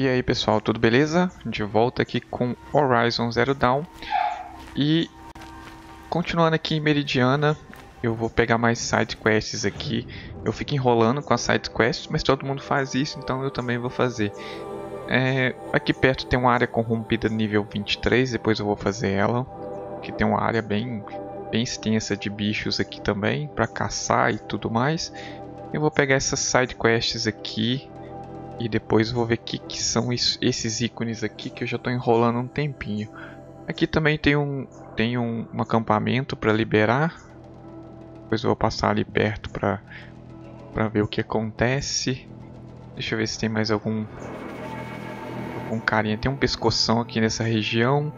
E aí pessoal, tudo beleza? De volta aqui com Horizon Zero Dawn. E continuando aqui em Meridiana, eu vou pegar mais sidequests aqui. Eu fico enrolando com as sidequests, mas todo mundo faz isso, então eu também vou fazer. Aqui perto tem uma área corrompida nível 23, depois eu vou fazer ela. Que tem uma área bem extensa de bichos aqui também, para caçar e tudo mais. Eu vou pegar essas sidequests aqui e depois vou ver o que são esses ícones aqui que eu já estou enrolando um tempinho. Aqui também tem um acampamento para liberar. Depois eu vou passar ali perto para ver o que acontece. Deixa eu ver se tem mais algum carinha. Tem um pescoção aqui nessa região.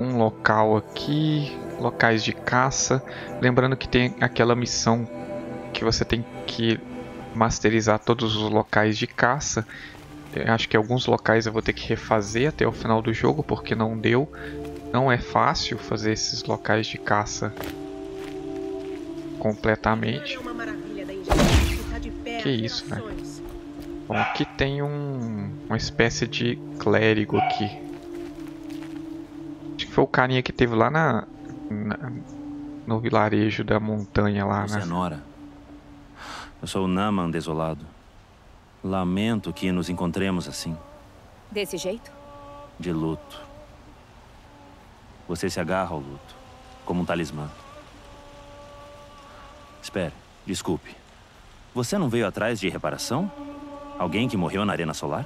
Um local aqui. Locais de caça. Lembrando que tem aquela missão que você tem que masterizar todos os locais de caça. Eu acho que alguns locais eu vou ter que refazer até o final do jogo, porque não deu. Não é fácil fazer esses locais de caça completamente. Que isso, né? Bom, aqui tem uma espécie de clérigo aqui. Acho que foi o carinha que teve lá no vilarejo da montanha lá, né? Senhora. Eu sou o Naman Desolado. Lamento que nos encontremos assim. Desse jeito? De luto. Você se agarra ao luto, como um talismã. Espere, desculpe. Você não veio atrás de reparação? Alguém que morreu na Arena Solar?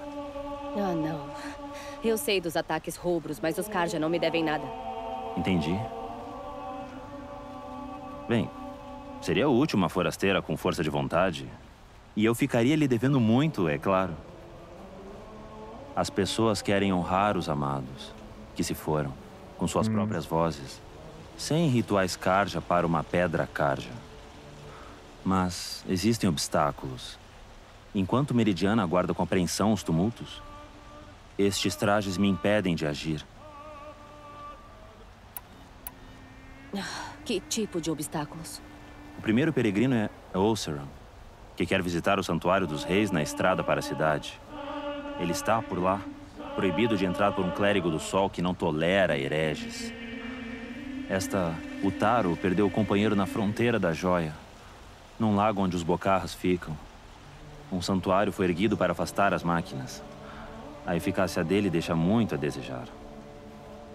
Ah, não. Eu sei dos ataques rubros, mas os Carja não me devem nada. Entendi. Bem... seria útil uma forasteira com força de vontade. E eu ficaria lhe devendo muito, é claro. As pessoas querem honrar os amados, que se foram, com suas próprias vozes. Sem rituais Carja para uma pedra Carja. Mas existem obstáculos. Enquanto Meridiana aguarda com apreensão os tumultos, estes trajes me impedem de agir. Que tipo de obstáculos? O primeiro peregrino é Osseron, que quer visitar o Santuário dos Reis na estrada para a cidade. Ele está por lá, proibido de entrar por um clérigo do Sol que não tolera hereges. Esta Utaru perdeu o companheiro na fronteira da Joia, num lago onde os bocarras ficam. Um santuário foi erguido para afastar as máquinas. A eficácia dele deixa muito a desejar.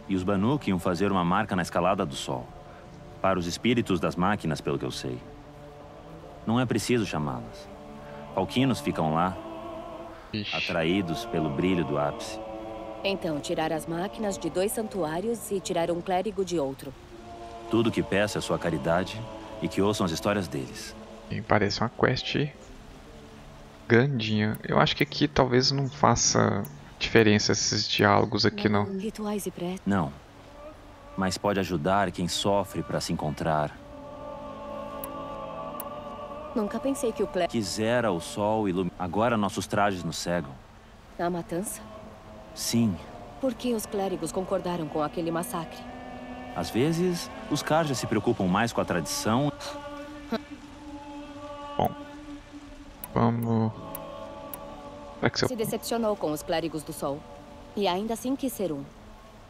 E os Banuk iam fazer uma marca na escalada do Sol. Para os espíritos das máquinas, pelo que eu sei. Não é preciso chamá-las. Palquinos ficam lá, atraídos pelo brilho do ápice. Então, tirar as máquinas de dois santuários e tirar um clérigo de outro. Tudo que peço é sua caridade e que ouçam as histórias deles. Me parece uma quest grandinha. Eu acho que aqui talvez não faça diferença esses diálogos aqui, não. Rituais e preces. Não. Mas pode ajudar quem sofre para se encontrar. Nunca pensei que o clérigo... quisera o sol iluminar. Agora nossos trajes nos cegam. A matança? Sim. Por que os clérigos concordaram com aquele massacre? Às vezes, os Carja se preocupam mais com a tradição. Bom, vamos... Se decepcionou com os clérigos do sol. E ainda assim quis ser um.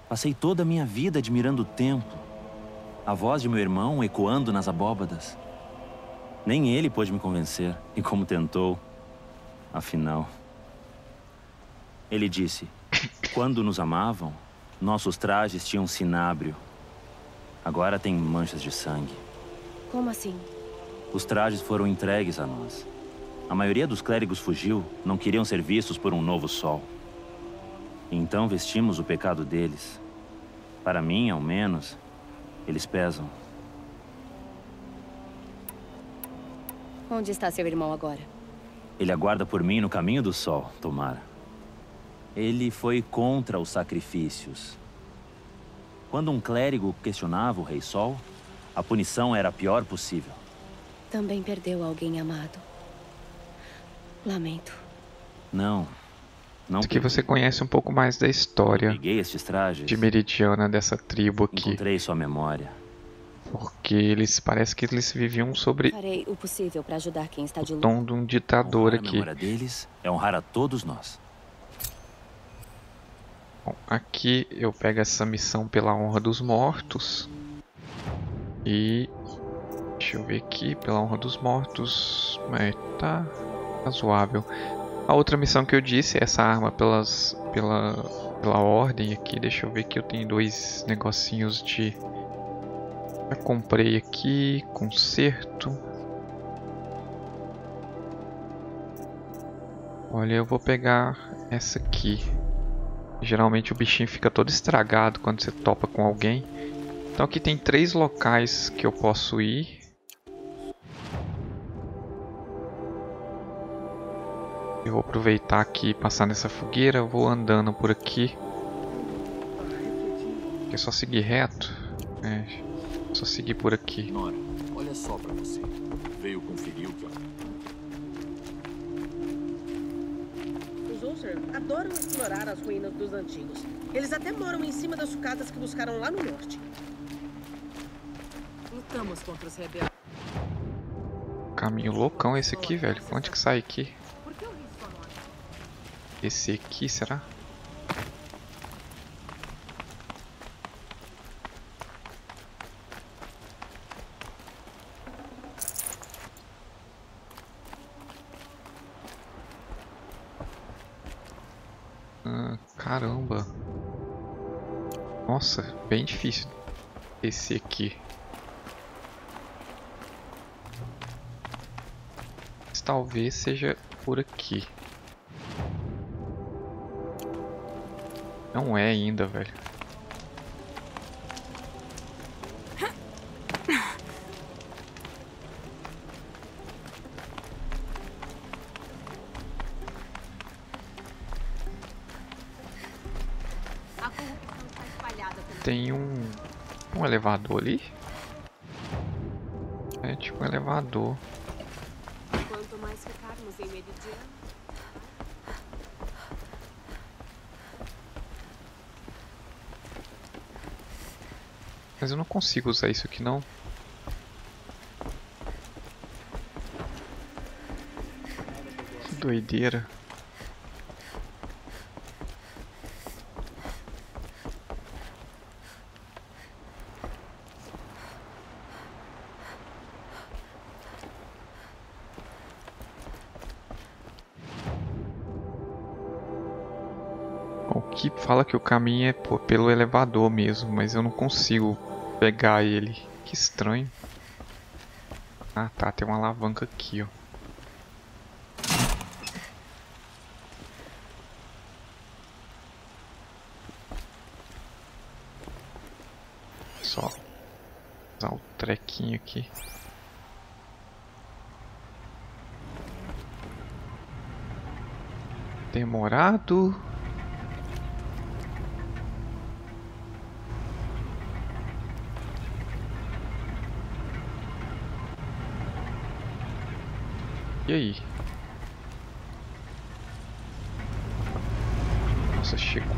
Passei toda a minha vida admirando o tempo, a voz de meu irmão ecoando nas abóbadas. Nem ele pôde me convencer, e como tentou, afinal. Ele disse, quando nos amavam, nossos trajes tinham cinábrio. Agora tem manchas de sangue. Como assim? Os trajes foram entregues a nós. A maioria dos clérigos fugiu, não queriam ser vistos por um novo sol. Então vestimos o pecado deles. Para mim, ao menos, eles pesam. Onde está seu irmão agora? Ele aguarda por mim no caminho do sol, tomara. Ele foi contra os sacrifícios. Quando um clérigo questionava o Rei Sol, a punição era a pior possível. Também perdeu alguém amado. Lamento. Não. Aqui você conhece um pouco mais da história de Meridiana, dessa tribo aqui. Encontrei sua memória. Porque eles, parece que eles viviam sobre o possível para ajudar quem está de luto. O tom de um ditador aqui. A memória deles é honrar a todos nós. Bom, aqui eu pego essa missão Pela Honra dos Mortos. E... deixa eu ver aqui, Pela Honra dos Mortos... é, tá razoável. A outra missão que eu disse é essa arma pela ordem aqui. Deixa eu ver que eu tenho dois negocinhos de... já comprei aqui, conserto. Olha, eu vou pegar essa aqui. Geralmente o bichinho fica todo estragado quando você topa com alguém. Então aqui tem três locais que eu posso ir. Eu vou aproveitar aqui e passar nessa fogueira. Eu vou andando por aqui. É só seguir reto. É, só seguir por aqui. Nora, olha só pra você. Veio conferir o que adoram explorar as ruínas dos antigos. Eles até moram em cima das sucatas que buscaram lá no norte. Lutamos contra os rebeldes. Caminho loucão esse aqui, velho. Onde que sai aqui? Esse aqui, será? Caramba. Nossa, bem difícil esse aqui. Talvez seja por aqui. Não é ainda, velho. Tem um elevador ali. É tipo um elevador. Quanto mais ficarmos em Meridiana. Mas eu não consigo usar isso aqui não. Que doideira. Que fala que o caminho é pelo elevador mesmo, mas eu não consigo pegar ele. Que estranho. Ah tá, tem uma alavanca aqui, ó. Só usar o trequinho aqui. Demorado. E aí? Nossa, chegou.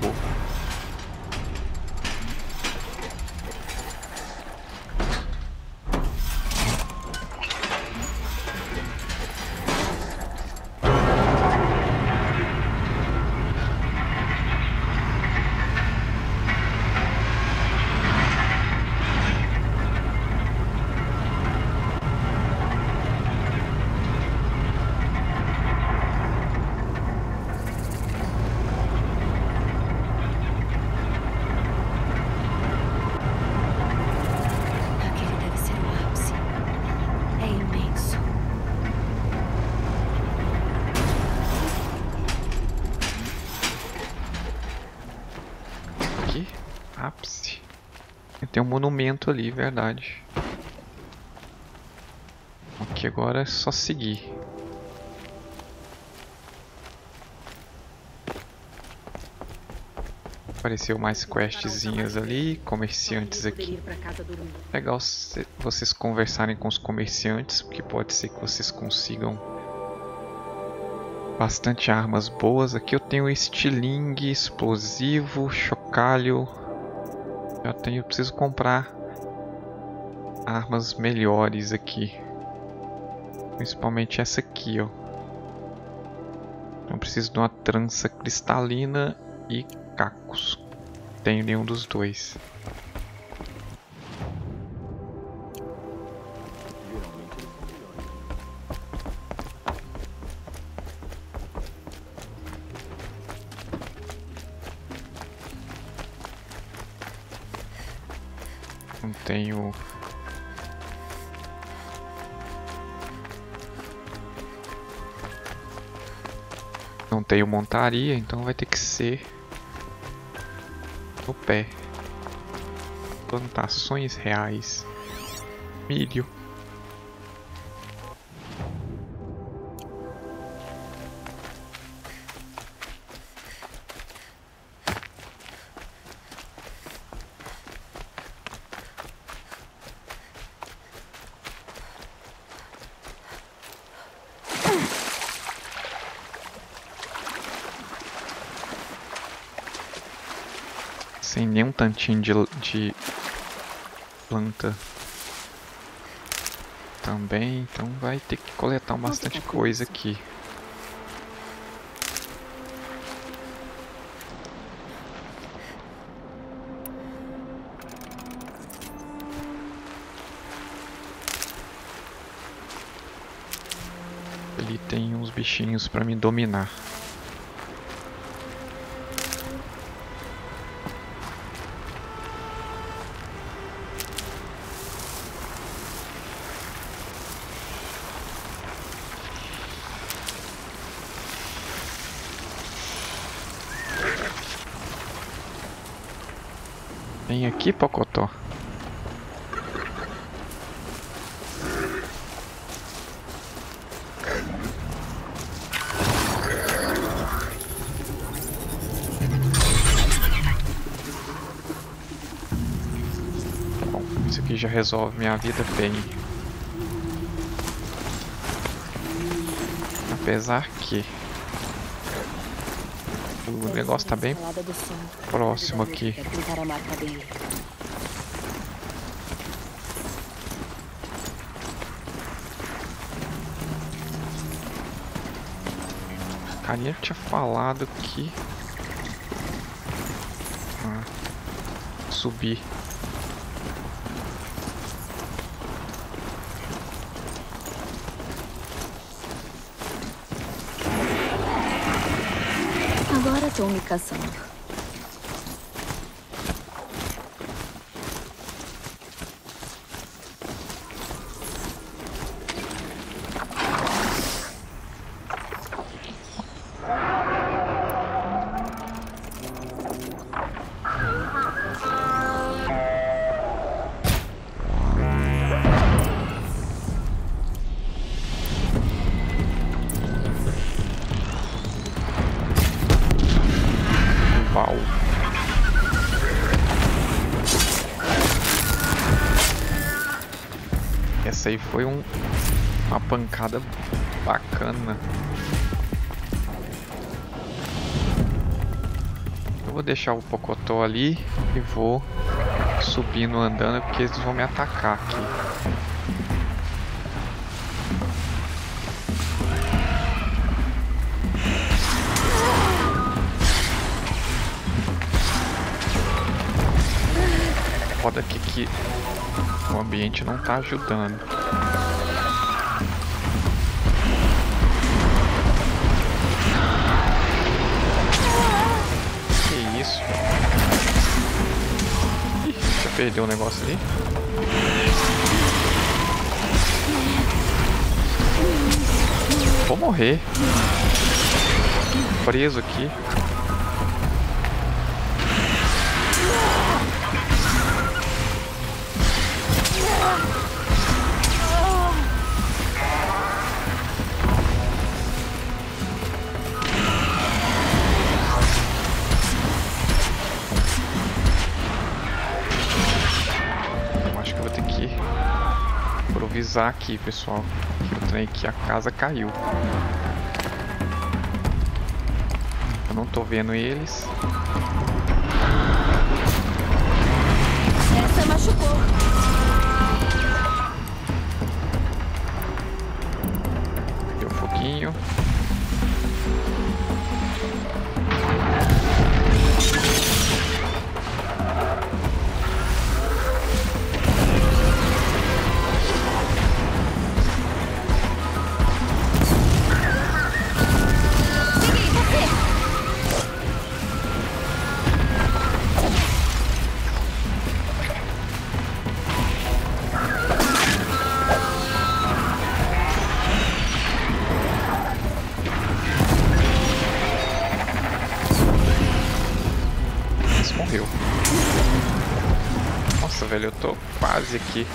Tem um monumento ali, verdade. Aqui agora é só seguir. Apareceu mais questzinhas ali, comerciantes aqui. Legal vocês conversarem com os comerciantes, porque pode ser que vocês consigam bastante armas boas. Aqui eu tenho estilingue, explosivo, chocalho. Eu preciso comprar armas melhores aqui. Principalmente essa aqui, ó. Eu preciso de uma trança cristalina e cacos. tenho nenhum dos dois. Não tenho... Não tenho montaria, então vai ter que ser no pé. Plantações reais. Milho. Sem nenhum tantinho de planta também, então vai ter que coletar bastante coisa aqui. Ali tem uns bichinhos para me dominar. Vem aqui, Pocotó. Bom, isso aqui já resolve minha vida bem. Apesar que o negócio tá bem próximo aqui. A carinha tinha falado que... subir. Estou me caçando. Essa aí foi uma pancada bacana. Eu vou deixar o Pocotó ali e vou subindo andando, porque eles vão me atacar aqui. Foda aqui que o ambiente não tá ajudando. Que isso? Ih, já perdeu um negócio ali. Vou morrer. Preso aqui. Avisar aqui, pessoal, que o trem aqui, a casa caiu. Eu não tô vendo eles. Essa machucou. Deu foguinho. base aqui.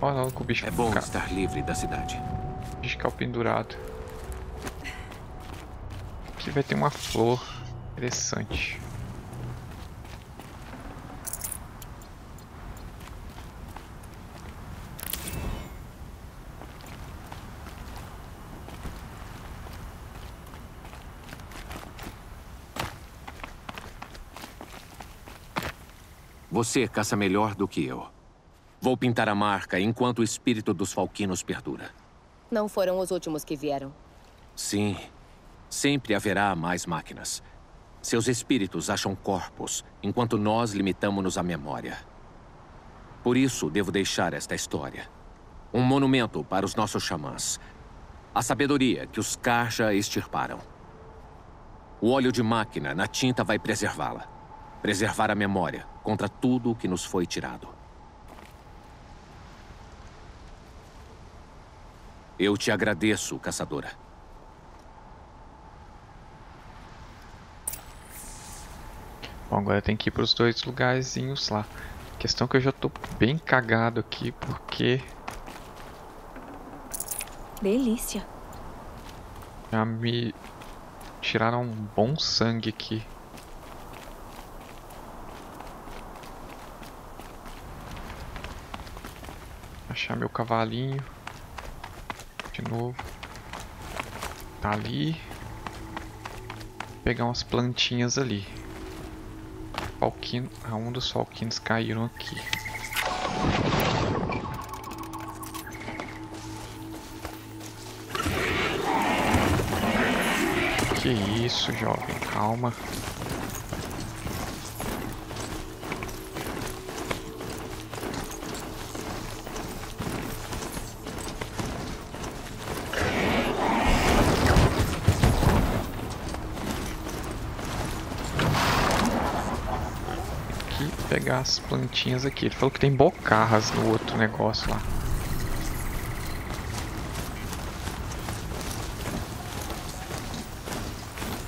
Olha lá o que o bicho é bom estar livre da cidade. Discal pendurado. Aqui vai ter uma flor. Interessante. Você caça melhor do que eu. Vou pintar a marca enquanto o espírito dos falquinos perdura. Não foram os últimos que vieram. Sim. Sempre haverá mais máquinas. Seus espíritos acham corpos, enquanto nós limitamos-nos à memória. Por isso, devo deixar esta história. Um monumento para os nossos xamãs. A sabedoria que os Carja extirparam. O óleo de máquina na tinta vai preservá-la. Preservar a memória contra tudo o que nos foi tirado. Eu te agradeço, caçadora. Bom, agora tem que ir para os dois lugarzinhos lá. A questão é que eu já tô bem cagado aqui, porque... Delícia. Já me tiraram um bom sangue aqui. Achar meu cavalinho de novo. Tá ali. Vou pegar umas plantinhas ali. Falquino, ah, um dos falquinos caíram aqui. Que isso, jovem, calma. Pegar as plantinhas aqui. Ele falou que tem bocarras no outro negócio lá.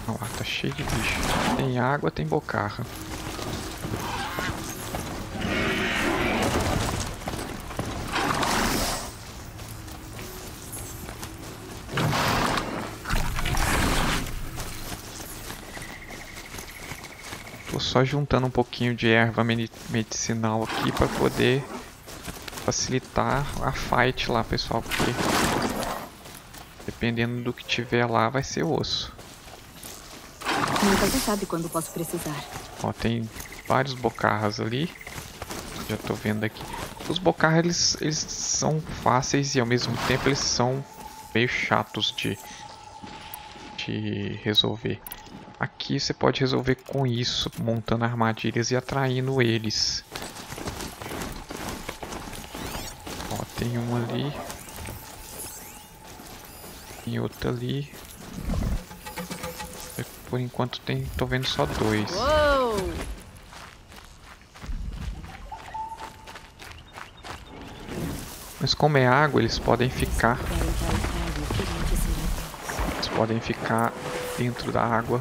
Olha lá, tá cheio de bicho. Tem água, tem bocarra. Só juntando um pouquinho de erva medicinal aqui para poder facilitar a fight lá, pessoal, porque dependendo do que tiver lá vai ser osso. Nunca se sabe quando posso precisar. Ó, tem vários bocarras ali. Já tô vendo aqui. Os bocarras eles são fáceis e ao mesmo tempo eles são meio chatos de resolver. Aqui você pode resolver com isso, montando armadilhas e atraindo eles. Ó, tem um ali. Tem outro ali. Por enquanto tem, tô vendo só dois. Uou! Mas como é água, eles podem ficar... Eles podem ficar dentro da água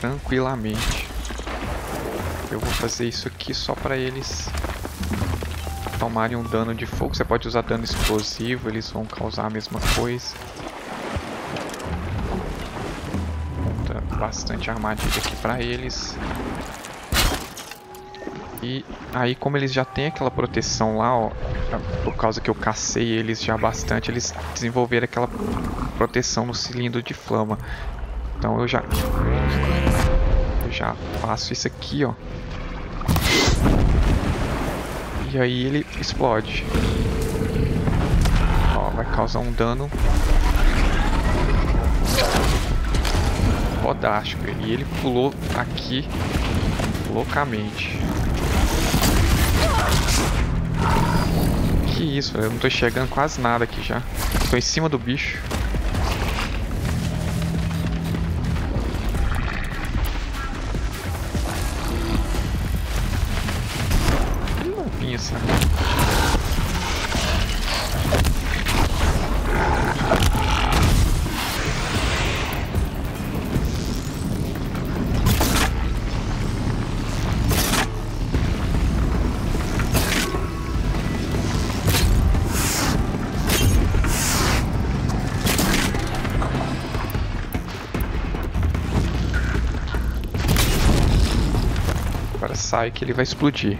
tranquilamente. Eu vou fazer isso aqui só para eles tomarem um dano de fogo. Você pode usar dano explosivo, eles vão causar a mesma coisa. Monta bastante armadilha aqui para eles. E aí, como eles já têm aquela proteção lá, ó, por causa que eu cacei eles já bastante, eles desenvolveram aquela proteção no cilindro de flama. Então eu já faço isso aqui, ó. E aí ele explode. Ó, vai causar um dano fodástico. E ele pulou aqui loucamente. Que isso, eu não tô enxergando quase nada aqui já. Tô em cima do bicho. Pinça. sai que ele vai explodir.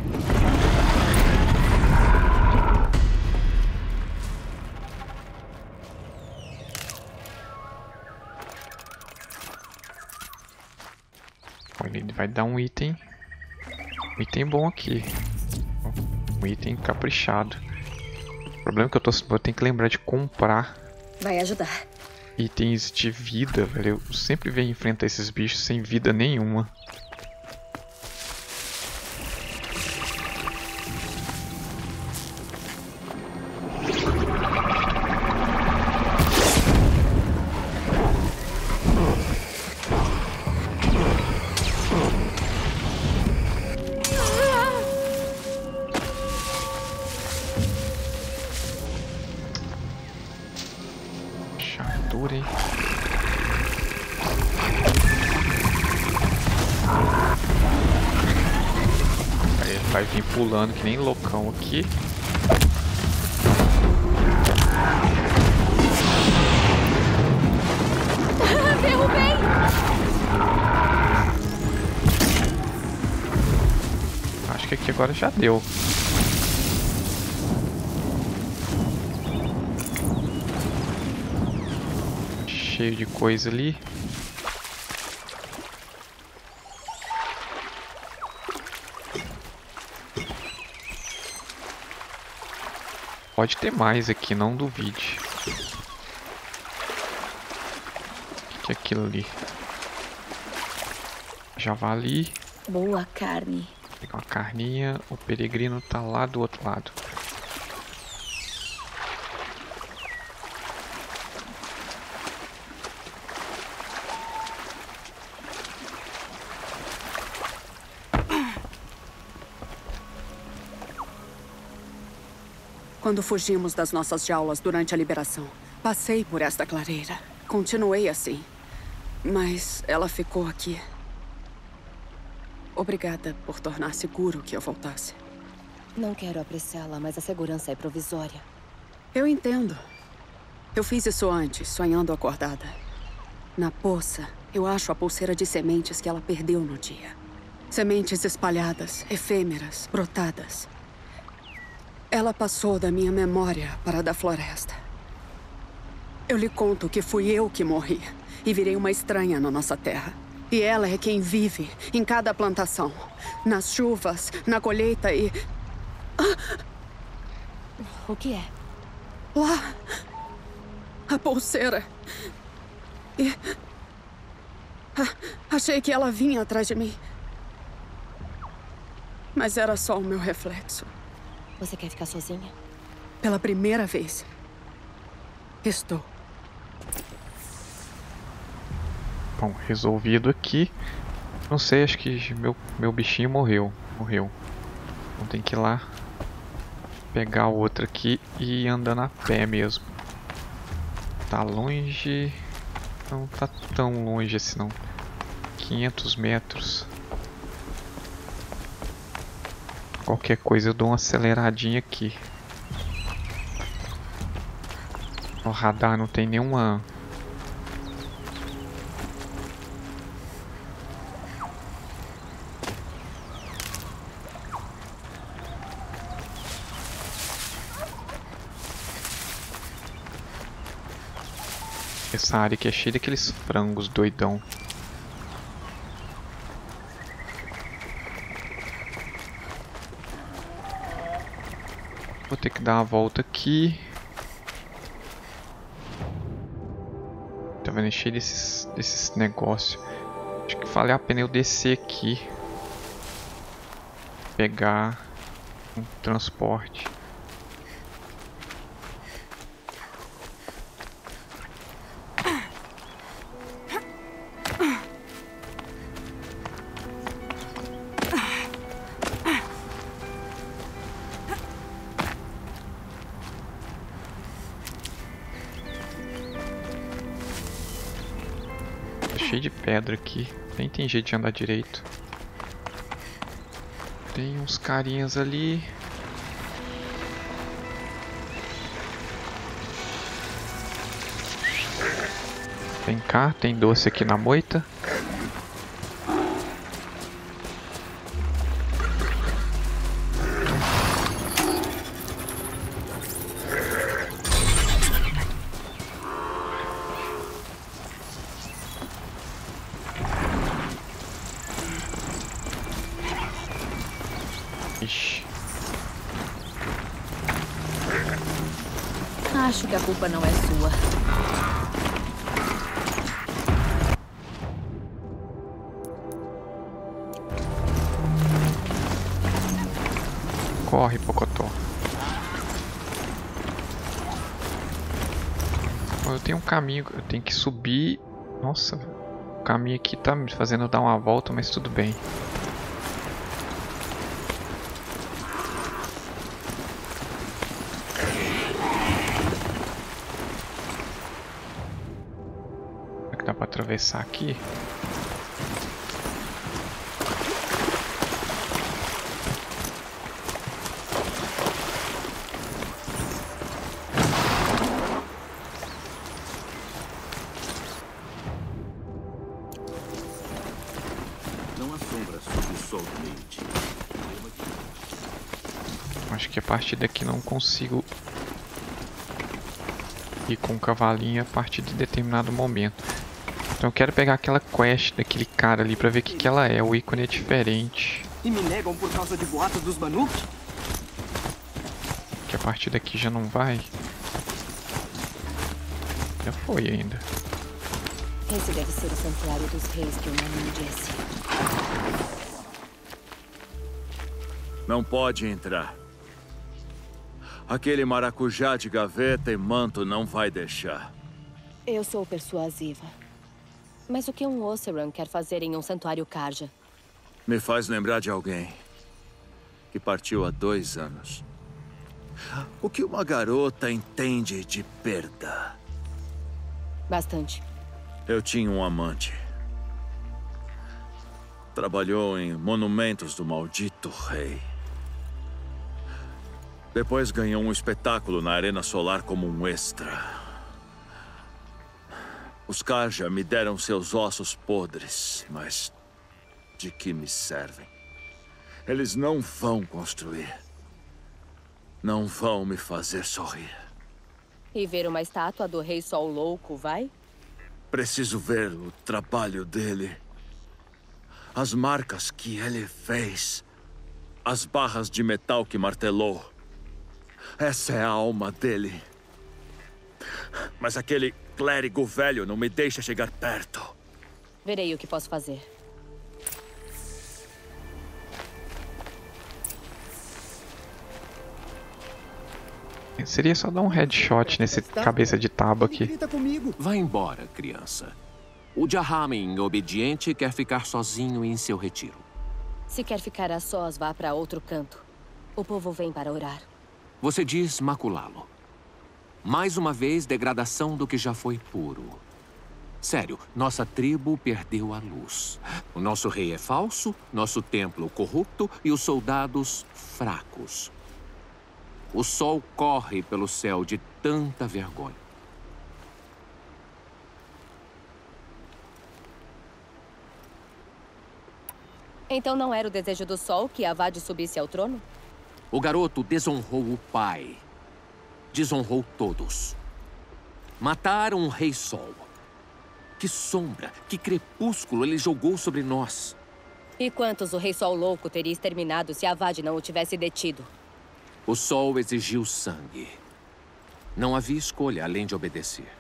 Ele vai dar um item bom aqui, um item caprichado. O problema é que eu tenho que lembrar de comprar. Vai ajudar. Itens de vida, velho. Eu sempre venho enfrentar esses bichos sem vida nenhuma. Pulando que nem loucão aqui. Derrubei! Acho que aqui agora já deu. Cheio de coisa ali. Pode ter mais aqui, não duvide. O que é aquilo ali? Javali. Boa carne. Vou pegar uma carninha. O peregrino tá lá do outro lado. Quando fugimos das nossas jaulas durante a liberação, passei por esta clareira. Continuei assim, mas ela ficou aqui. Obrigada por tornar seguro que eu voltasse. Não quero apressá-la, mas a segurança é provisória. Eu entendo. Eu fiz isso antes, sonhando acordada. Na poça, eu acho a pulseira de sementes que ela perdeu no dia. Sementes espalhadas, efêmeras, brotadas. Ela passou da minha memória para a da floresta. Eu lhe conto que fui eu que morri e virei uma estranha na nossa terra. E ela é quem vive em cada plantação, nas chuvas, na colheita e... O que é? Lá, a pulseira. E... achei que ela vinha atrás de mim. Mas era só o meu reflexo. Você quer ficar sozinha? Pela primeira vez. Estou. Bom, resolvido aqui. Não sei, acho que meu bichinho morreu. Morreu. Então tem que ir lá pegar o outro aqui e andar a pé mesmo. Tá longe. Não tá tão longe assim não. 500 metros. Qualquer coisa eu dou uma aceleradinha aqui. O radar não tem nenhuma... Essa área aqui é cheia daqueles frangos doidão. Vou ter que dar uma volta aqui. Tá vendo? Cheio desses negócios. Acho que vale a pena eu descer aqui. Pegar um transporte. Cheio de pedra aqui, nem tem jeito de andar direito. Tem uns carinhas ali. Vem cá, tem doce aqui na moita. acho que a culpa não é sua. Corre, Pocotó. Eu tenho um caminho, eu tenho que subir. Nossa, o caminho aqui tá me fazendo dar uma volta, mas tudo bem. Será que dá pra atravessar aqui? A partir daqui não consigo ir com o cavalinho a partir de determinado momento. Então eu quero pegar aquela quest daquele cara ali pra ver o que ela é. O ícone é diferente. E me negam por causa de boatos dos Banuk? Que a partir daqui já não vai. Já foi ainda. Esse deve ser o santuário dos reis que o Naman disse. Não pode entrar. Aquele maracujá de gaveta e manto não vai deixar. Eu sou persuasiva. Mas o que um Osseron quer fazer em um santuário Carja? Me faz lembrar de alguém que partiu há 2 anos. O que uma garota entende de perda? Bastante. Eu tinha um amante. Trabalhou em monumentos do maldito rei. Depois ganhou um espetáculo na Arena Solar como um extra. Os Carja me deram seus ossos podres, mas de que me servem? Eles não vão construir. Não vão me fazer sorrir. E ver uma estátua do Rei Sol Louco, vai? Preciso ver o trabalho dele. As marcas que ele fez. As barras de metal que martelou. Essa é a alma dele. Mas aquele clérigo velho não me deixa chegar perto. Verei o que posso fazer. Seria só dar um headshot nesse cabeça de tábua aqui. Vai embora, criança. O Jahami, obediente, quer ficar sozinho em seu retiro. Se quer ficar a sós, vá para outro canto. O povo vem para orar. Você diz maculá-lo. Mais uma vez, degradação do que já foi puro. Sério, nossa tribo perdeu a luz. O nosso rei é falso, nosso templo corrupto e os soldados fracos. O sol corre pelo céu de tanta vergonha. Então não era o desejo do sol que Avad subisse ao trono? O garoto desonrou o pai. Desonrou todos. Mataram um rei sol. Que sombra, que crepúsculo ele jogou sobre nós. E quantos o rei sol louco teria exterminado se Avad não o tivesse detido? O sol exigiu sangue. Não havia escolha além de obedecer.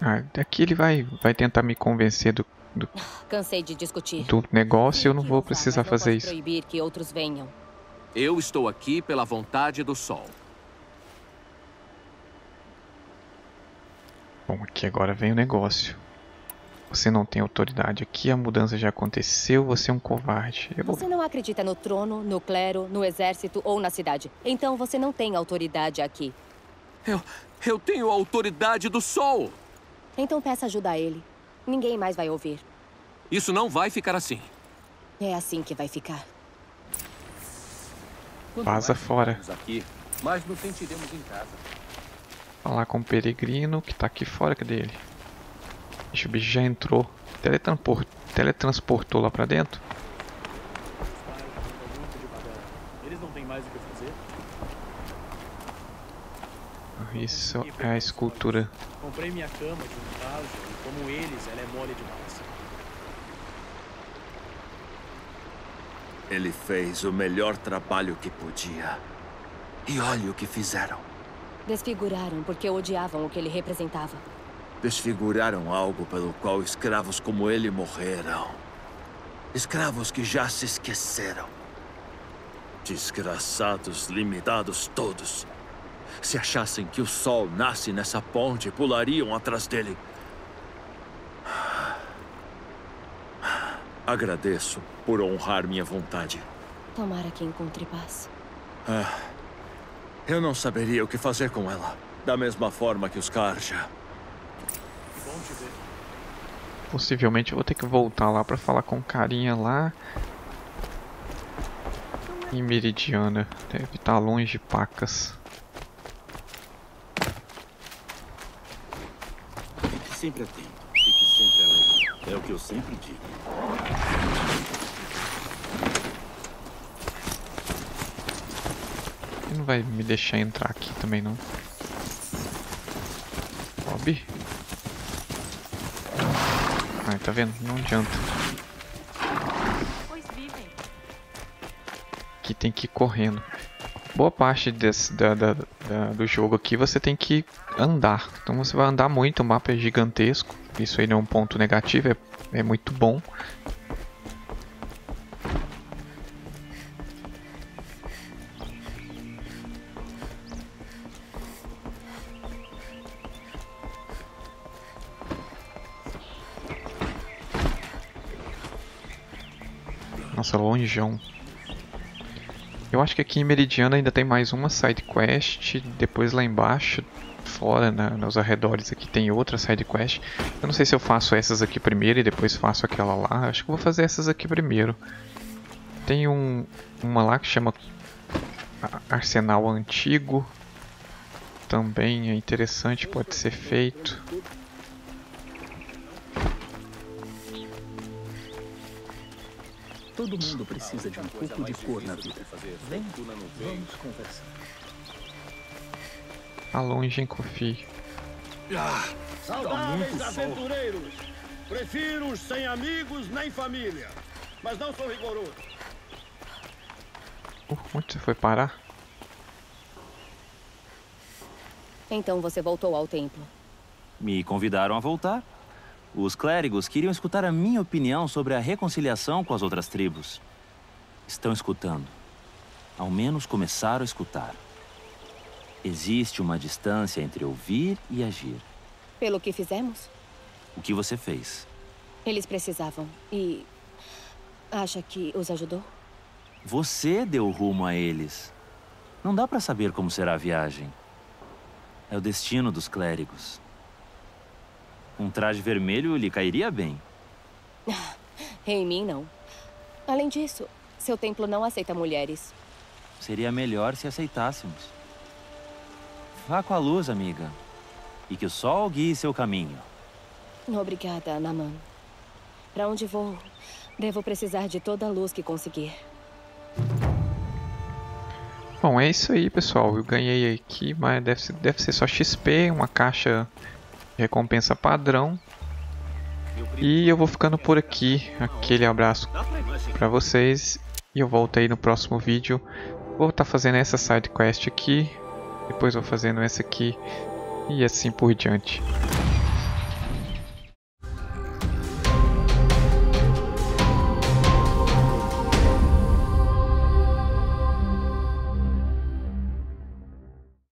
Ah, daqui ele vai tentar me convencer do... Cansei de discutir. Do negócio eu não vou precisar fazer isso. Proibir que outros venham. Eu estou aqui pela vontade do sol. Bom, aqui agora vem o negócio. Você não tem autoridade aqui, a mudança já aconteceu, você é um covarde. Você não acredita no trono, no clero, no exército ou na cidade. Então você não tem autoridade aqui. Eu tenho a autoridade do sol. Então peça ajuda a ele. Ninguém mais vai ouvir. Isso não vai ficar assim. É assim que vai ficar. Vaza fora. Aqui, mas nos sentiremos em casa. Falar com o peregrino que tá aqui fora, cadê ele? Esse bicho já entrou. Teletransportou lá pra dentro? Eles não têm mais o que fazer. Isso é a escultura. Comprei minha cama de um caso. Como eles, ela é mole demais. Ele fez o melhor trabalho que podia. E olha o que fizeram. Desfiguraram porque odiavam o que ele representava. Desfiguraram algo pelo qual escravos como ele morreram. Escravos que já se esqueceram. Desgraçados, limitados todos. Se achassem que o sol nasce nessa ponte, pulariam atrás dele. Agradeço por honrar minha vontade. Tomara que encontre paz. Eu não saberia o que fazer com ela. Da mesma forma que os Carja. Possivelmente eu vou ter que voltar lá pra falar com o carinha lá. Em Meridiana. Deve estar longe de pacas. Fique sempre atento. Fique sempre alegre. É o que eu sempre digo. Não vai me deixar entrar aqui também não. Bob? Ai, tá vendo? Não adianta. Aqui tem que ir correndo. Boa parte desse, do jogo aqui você tem que andar. Então você vai andar muito, o mapa é gigantesco. Isso aí não é um ponto negativo, é muito bom. Nossa, longeão. Eu acho que aqui em Meridiana ainda tem mais uma side quest. Depois lá embaixo, fora, nos arredores aqui tem outra side quest. Eu não sei se eu faço essas aqui primeiro e depois faço aquela lá. Acho que eu vou fazer essas aqui primeiro. Tem uma lá que chama Arsenal Antigo. Também é interessante, pode ser feito. Todo mundo precisa de um pouco de cor na vida. Vem, vamos conversar. Tá longe, hein, Kofi? Saudáveis aventureiros! Prefiro os sem amigos nem família, mas não sou rigoroso. Onde você foi parar? Então você voltou ao templo. Me convidaram a voltar. Os clérigos queriam escutar a minha opinião sobre a reconciliação com as outras tribos. Estão escutando. Ao menos começaram a escutar. Existe uma distância entre ouvir e agir. Pelo que fizemos? O que você fez? Eles precisavam. E... acha que os ajudou? Você deu rumo a eles. Não dá para saber como será a viagem. É o destino dos clérigos. Um traje vermelho lhe cairia bem. Em mim, não. Além disso, seu templo não aceita mulheres. Seria melhor se aceitássemos. Vá com a luz, amiga. E que o sol guie seu caminho. Obrigada, Naman. Para onde vou, devo precisar de toda a luz que conseguir. Bom, é isso aí, pessoal. Eu ganhei aqui, mas deve ser só XP, uma caixa... recompensa padrão. E eu vou ficando por aqui. Aquele abraço para vocês. E eu volto aí no próximo vídeo. Vou estar fazendo essa side quest aqui. Depois vou fazendo essa aqui. E assim por diante.